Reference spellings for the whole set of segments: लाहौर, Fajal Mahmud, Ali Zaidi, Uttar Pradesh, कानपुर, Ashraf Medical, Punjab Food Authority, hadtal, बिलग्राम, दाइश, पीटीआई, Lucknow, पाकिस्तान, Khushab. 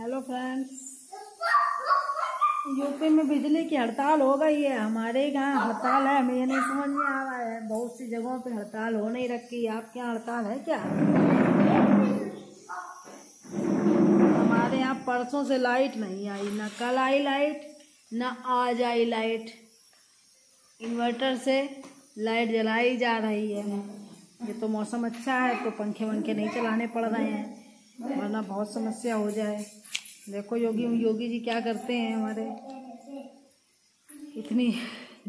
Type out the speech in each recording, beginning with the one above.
Hello friends, UP में बिजली की हड़ताल हो गई है। हमारे यहाँ हड़ताल है, हमें नहीं समझ में आ रहा है। बहुत सी जगहों पे हड़ताल हो नहीं रखी। आपके यहाँ हड़ताल है क्या? हमारे यहाँ परसों से लाइट नहीं आई, ना कल आई लाइट ना आज आई लाइट। इन्वर्टर से लाइट जलाई जा रही है। ये तो मौसम अच्छा है तो पंखे वंखे नहीं चलाने पड़ रहे हैं, वरना बहुत समस्या हो जाए। देखो योगी जी क्या करते हैं। हमारे इतनी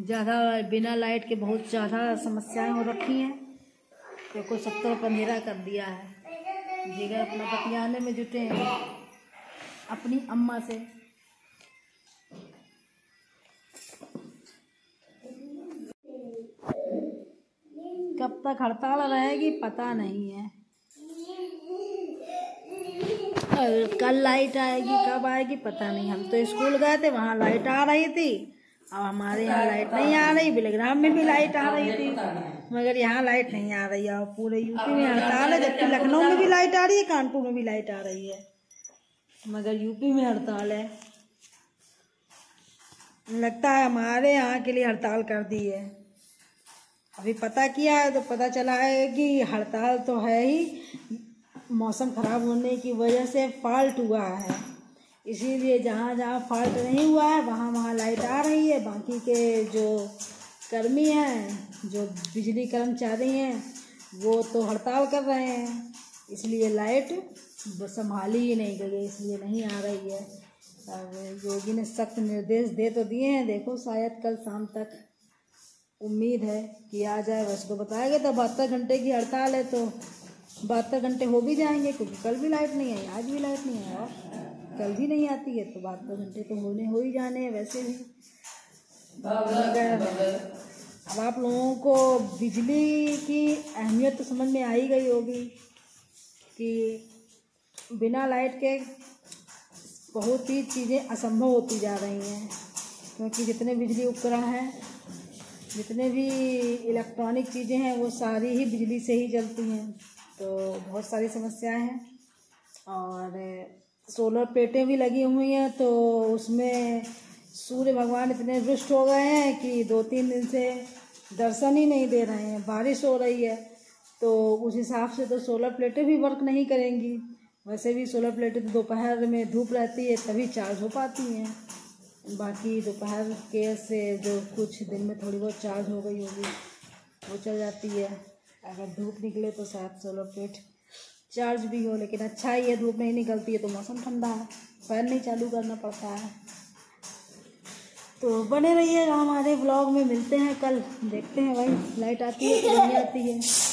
ज़्यादा बिना लाइट के बहुत ज़्यादा समस्याएं हो रखी हैं। देखो सब तरफ अंधेरा कर दिया है। जिगर अपना बतियाने में जुटे हैं अपनी अम्मा से। कब तक हड़ताल रहेगी पता नहीं है। कल लाइट आएगी, कब आएगी पता नहीं। हम तो स्कूल गए थे, वहाँ लाइट आ रही थी। अब हमारे यहाँ लाइट नहीं आ रही। बिलग्राम में भी लाइट आ रही थी, मगर यहाँ लाइट नहीं आ रही है। और पूरे यूपी में हड़ताल है, जबकि लखनऊ में भी लाइट आ रही है, कानपुर में भी लाइट आ रही है, मगर यूपी में हड़ताल है। लगता है हमारे यहाँ के लिए हड़ताल कर दी है। अभी पता किया है तो पता चला है कि हड़ताल तो है ही, मौसम ख़राब होने की वजह से फॉल्ट हुआ है। इसीलिए जहाँ जहाँ फॉल्ट नहीं हुआ है वहाँ वहाँ लाइट आ रही है। बाकी के जो कर्मी हैं, जो बिजली कर्मचारी हैं, वो तो हड़ताल कर रहे हैं, इसलिए लाइट संभाली ही नहीं गई है, इसलिए नहीं आ रही है। और योगी ने सख्त निर्देश दे तो दिए हैं। देखो शायद कल शाम तक उम्मीद है कि आ जाए। बस को बताया गया तो 72 घंटे की हड़ताल है, तो 72 घंटे हो भी जाएंगे, क्योंकि कल भी लाइट नहीं आई, आज भी लाइट नहीं आई और कल भी नहीं आती है, तो 72 घंटे तो होने हो ही जाने हैं वैसे भी। अब आप लोगों को बिजली की अहमियत तो समझ में आ ही गई होगी कि बिना लाइट के बहुत ही चीज़ें असंभव होती जा रही हैं। क्योंकि जितने बिजली उपकरण हैं, जितने भी इलेक्ट्रॉनिक चीज़ें हैं, वो सारी ही बिजली से ही चलती हैं, तो बहुत सारी समस्याएं हैं। और सोलर प्लेटें भी लगी हुई हैं, तो उसमें सूर्य भगवान इतने रुष्ट हो गए हैं कि 2-3 दिन से दर्शन ही नहीं दे रहे हैं। बारिश हो रही है तो उस हिसाब से तो सोलर प्लेटें भी वर्क नहीं करेंगी। वैसे भी सोलर प्लेटें तो दोपहर में धूप रहती है तभी चार्ज हो पाती हैं। बाकी दोपहर के से जो कुछ दिन में थोड़ी बहुत चार्ज हो गई होगी वो चल जाती है। अगर धूप निकले तो शायद सोलर प्लेट चार्ज भी हो, लेकिन अच्छा ही है धूप नहीं निकलती है तो मौसम ठंडा है, फैन नहीं चालू करना पड़ता है। तो बने रहिएगा हमारे ब्लॉग में, मिलते हैं कल। देखते हैं भाई लाइट आती है कि नहीं आती है।